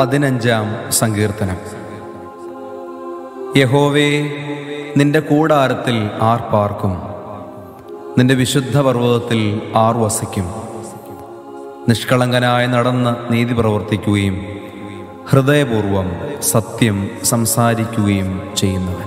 പതിനഞ്ചാം സങ്കീർത്തനം. യഹോവേ, നിന്റെ കൂടാരത്തിൽ ആർ പാർക്കും? നിന്റെ വിശുദ്ധ പർവ്വതത്തിൽ ആർ വസിക്കും? നിഷ്കളങ്കനായി നടന്ന് നീതി പ്രവർത്തിക്കുകയും ഹൃദയപൂർവം സത്യം സംസാരിക്കുകയും ചെയ്യുന്നവൻ.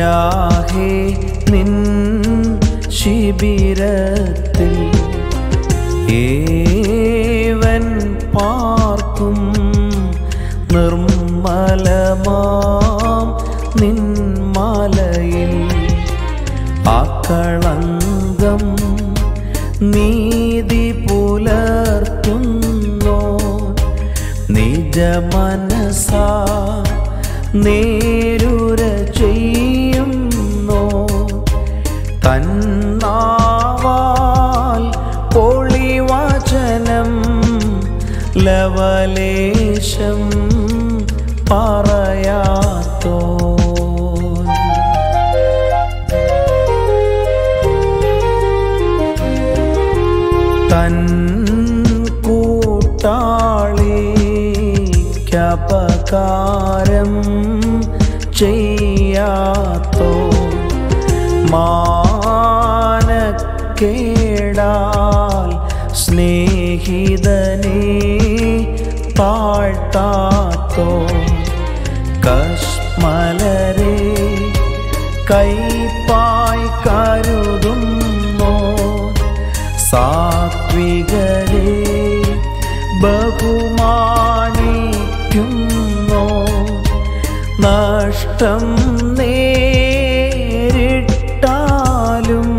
യാഹേ, നിൻ ശിബിരത്തിൽ ഏവൻ പാർക്കും? നിർമ്മലമാം നിൻ മാലയിൽ ആക്കളങ്കം നീതി പുലർത്തുന്നോ? നിജ മനസാ നേരുര ചെയ്യുന്നോ? തന്നാവാൽ പൊളിവചനം ലവലേശം പറയാത്തോ? തൻ കൂട്ടാളിക്കപകാരം ചെയ്യാത്തോ? മാനക്കേടാൽ സ്നേഹിതനെ താഴ്ത്താത്തോ? കശ്മലരെ കൈപ്പായി കരുതുന്നോ? സാത്വികരെ ബഹുമാനിക്കുന്നോ? നഷ്ടം നേരിട്ടാലും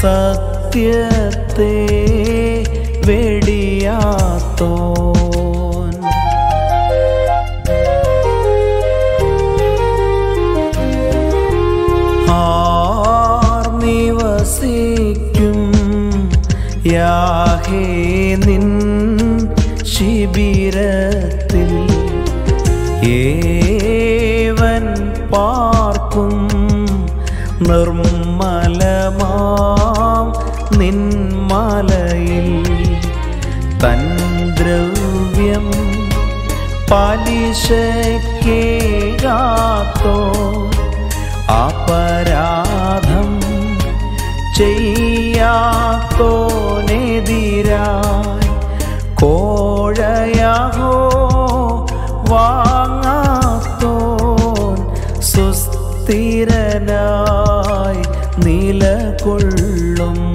സത്യത്തെ വെടിയാത്തോൻ. ആർ നിവസിക്കും യാഹേ നിൻ ശിബിരത്തിൽ? ഏവൻ പാർക്കും? നിർമ്മലമാം നിൻ മാലയിൽ തൻ ദ്രവ്യം പാലിശക്കേകാത്തോ? അപരാധം ചെയ്യാത്തോനെതിരായി കോഴയാഹോ വാങ്ങാത്തോൻ? സുസ്ഥിരനായി നിലകൊള്ളും